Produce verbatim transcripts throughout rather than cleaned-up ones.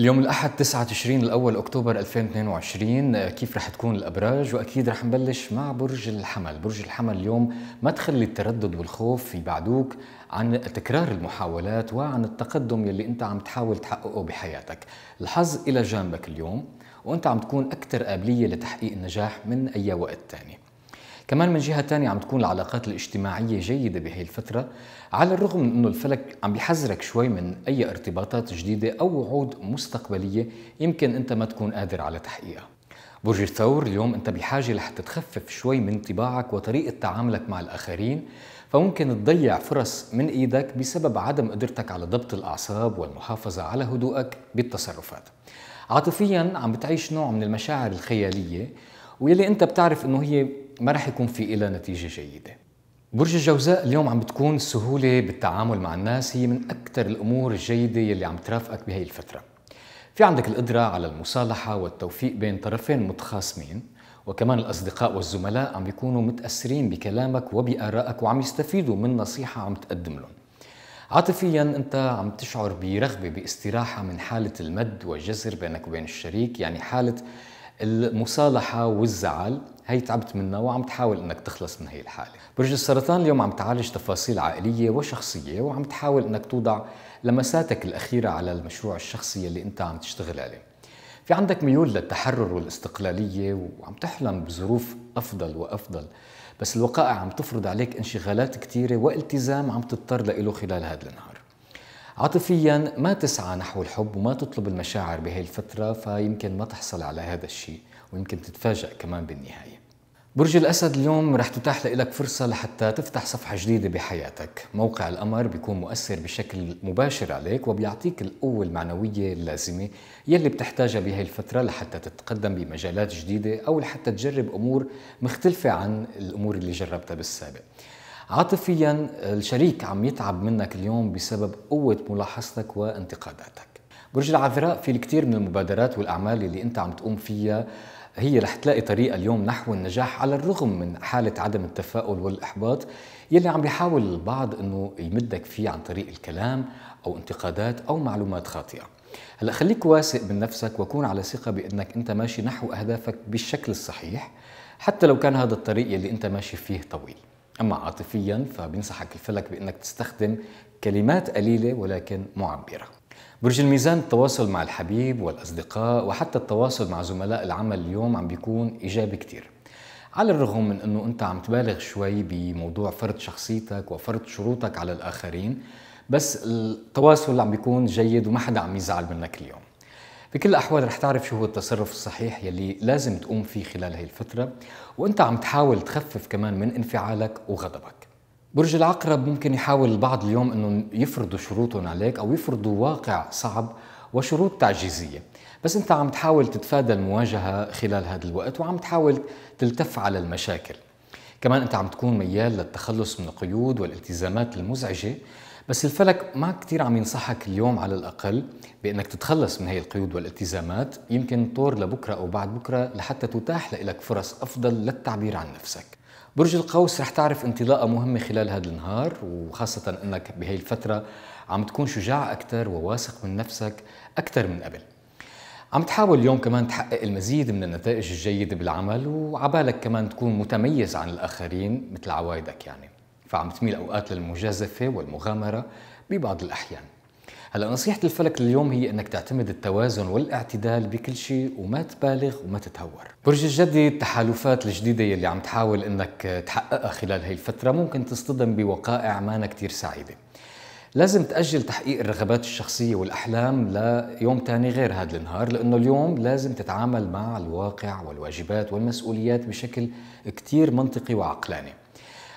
اليوم الأحد تسعة وعشرين الأول أكتوبر ألفين واثنين وعشرين، كيف رح تكون الأبراج؟ وأكيد رح نبلش مع برج الحمل. برج الحمل اليوم ما تخلي التردد والخوف يبعدوك عن تكرار المحاولات وعن التقدم يلي أنت عم تحاول تحققه بحياتك. الحظ إلى جانبك اليوم وأنت عم تكون أكثر قابلية لتحقيق النجاح من أي وقت تاني. كمان من جهة تانية عم تكون العلاقات الاجتماعية جيدة بهي الفترة، على الرغم من أنه الفلك عم بيحذرك شوي من أي ارتباطات جديدة أو وعود مستقبلية يمكن أنت ما تكون قادر على تحقيقها. برج الثور اليوم أنت بحاجة لحتى تخفف شوي من طباعك وطريقة تعاملك مع الآخرين، فممكن تضيع فرص من إيدك بسبب عدم قدرتك على ضبط الأعصاب والمحافظة على هدوءك بالتصرفات. عاطفياً عم بتعيش نوع من المشاعر الخيالية ويلي أنت بتعرف أنه هي ما رح يكون في إلا نتيجة جيدة. برج الجوزاء اليوم عم بتكون السهولة بالتعامل مع الناس هي من أكثر الأمور الجيدة يلي عم ترافقك بهي الفترة. في عندك القدرة على المصالحة والتوفيق بين طرفين متخاصمين، وكمان الأصدقاء والزملاء عم بيكونوا متأثرين بكلامك وبآرائك وعم يستفيدوا من نصيحة عم تقدم لهم. عاطفياً أنت عم تشعر برغبة باستراحة من حالة المد والجزر بينك وبين الشريك، يعني حالة المصالحة والزعل هي تعبت منها وعم تحاول انك تخلص من هي الحالة. برج السرطان اليوم عم تعالج تفاصيل عائلية وشخصية وعم تحاول انك توضع لمساتك الأخيرة على المشروع الشخصي اللي انت عم تشتغل عليه. في عندك ميول للتحرر والاستقلالية وعم تحلم بظروف أفضل وأفضل، بس الوقائع عم تفرض عليك انشغالات كثيرة والتزام عم تضطر له خلال هذا النهار. عاطفياً ما تسعى نحو الحب وما تطلب المشاعر بهي الفترة، فيمكن ما تحصل على هذا الشيء ويمكن تتفاجأ كمان بالنهاية. برج الأسد اليوم رح تتاح لك فرصة لحتى تفتح صفحة جديدة بحياتك. موقع القمر بيكون مؤثر بشكل مباشر عليك وبيعطيك القوة المعنوية اللازمة يلي بتحتاجها بهي الفترة لحتى تتقدم بمجالات جديدة أو لحتى تجرب أمور مختلفة عن الأمور اللي جربتها بالسابق. عاطفياً الشريك عم يتعب منك اليوم بسبب قوة ملاحظتك وانتقاداتك. برج العذراء في الكثير من المبادرات والأعمال اللي أنت عم تقوم فيها هي رح تلاقي طريقة اليوم نحو النجاح، على الرغم من حالة عدم التفاؤل والإحباط يلي عم بيحاول البعض أنه يمدك فيه عن طريق الكلام أو انتقادات أو معلومات خاطئة. هلأ خليك واثق من نفسك وكون على ثقة بأنك أنت ماشي نحو أهدافك بالشكل الصحيح، حتى لو كان هذا الطريق اللي أنت ماشي فيه طويل. أما عاطفياً فبينصحك الفلك بأنك تستخدم كلمات قليلة ولكن معبرة. برج الميزان التواصل مع الحبيب والأصدقاء وحتى التواصل مع زملاء العمل اليوم عم بيكون إيجابي كتير، على الرغم من أنه أنت عم تبالغ شوي بموضوع فرض شخصيتك وفرض شروطك على الآخرين، بس التواصل عم بيكون جيد وما حدا عم يزعل منك اليوم. بكل الأحوال رح تعرف شو هو التصرف الصحيح يلي لازم تقوم فيه خلال هاي الفترة، وأنت عم تحاول تخفف كمان من انفعالك وغضبك. برج العقرب ممكن يحاول البعض اليوم أنه يفرضوا شروطهم عليك أو يفرضوا واقع صعب وشروط تعجيزية، بس أنت عم تحاول تتفادى المواجهة خلال هذا الوقت وعم تحاول تلتف على المشاكل. كمان أنت عم تكون ميال للتخلص من القيود والالتزامات المزعجة، بس الفلك ما كتير عم ينصحك اليوم على الأقل بأنك تتخلص من هي القيود والالتزامات. يمكن طور لبكرة أو بعد بكرة لحتى تتاح لك فرص أفضل للتعبير عن نفسك. برج القوس رح تعرف انطلاقة مهمة خلال هذا النهار، وخاصة أنك بهي الفترة عم تكون شجاع أكثر وواثق من نفسك أكثر من قبل. عم تحاول اليوم كمان تحقق المزيد من النتائج الجيدة بالعمل، وعبالك كمان تكون متميز عن الآخرين مثل عوايدك يعني، فعم تميل أوقات للمجازفة والمغامرة ببعض الأحيان. هلأ نصيحة الفلك لليوم هي أنك تعتمد التوازن والاعتدال بكل شيء وما تبالغ وما تتهور. برج الجدي التحالفات الجديدة يلي عم تحاول أنك تحققها خلال هاي الفترة ممكن تصطدم بوقائع مانا كتير سعيدة. لازم تأجل تحقيق الرغبات الشخصية والأحلام ليوم تاني غير هذا النهار، لأنه اليوم لازم تتعامل مع الواقع والواجبات والمسؤوليات بشكل كتير منطقي وعقلاني.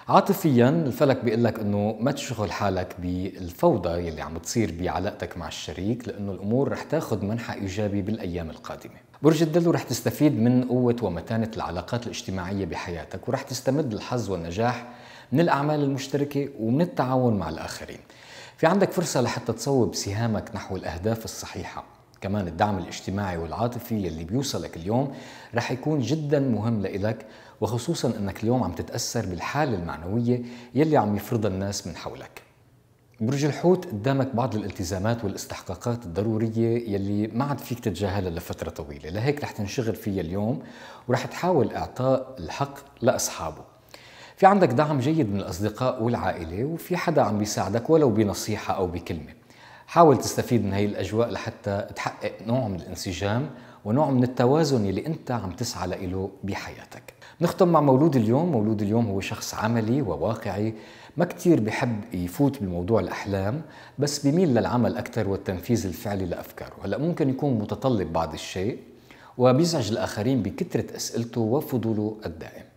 عاطفياً الفلك بيقول لك أنه ما تشغل حالك بالفوضى يلي عم تصير بعلاقتك مع الشريك، لأنه الأمور رح تاخذ منحى إيجابي بالأيام القادمة. برج الدلو رح تستفيد من قوة ومتانة العلاقات الاجتماعية بحياتك، ورح تستمد الحظ والنجاح من الأعمال المشتركة ومن التعاون مع الآخرين. في عندك فرصة لحتى تصوب سهامك نحو الأهداف الصحيحة. كمان الدعم الاجتماعي والعاطفي يلي بيوصلك اليوم رح يكون جداً مهم لإلك، وخصوصاً أنك اليوم عم تتأثر بالحالة المعنوية يلي عم يفرضها الناس من حولك. برج الحوت قدامك بعض الالتزامات والاستحقاقات الضرورية يلي ما عاد فيك تتجاهلها لفترة طويلة، لهيك رح تنشغل فيها اليوم ورح تحاول إعطاء الحق لأصحابه. في عندك دعم جيد من الأصدقاء والعائلة، وفي حدا عم بيساعدك ولو بنصيحة أو بكلمة. حاول تستفيد من هاي الأجواء لحتى تحقق نوع من الانسجام ونوع من التوازن يلي أنت عم تسعى له بحياتك. نختم مع مولود اليوم. مولود اليوم هو شخص عملي وواقعي، ما كتير بحب يفوت بالموضوع الأحلام، بس بميل للعمل أكتر والتنفيذ الفعلي لأفكاره. هلأ ممكن يكون متطلب بعض الشيء وبيزعج الآخرين بكثرة أسئلته وفضوله الدائم.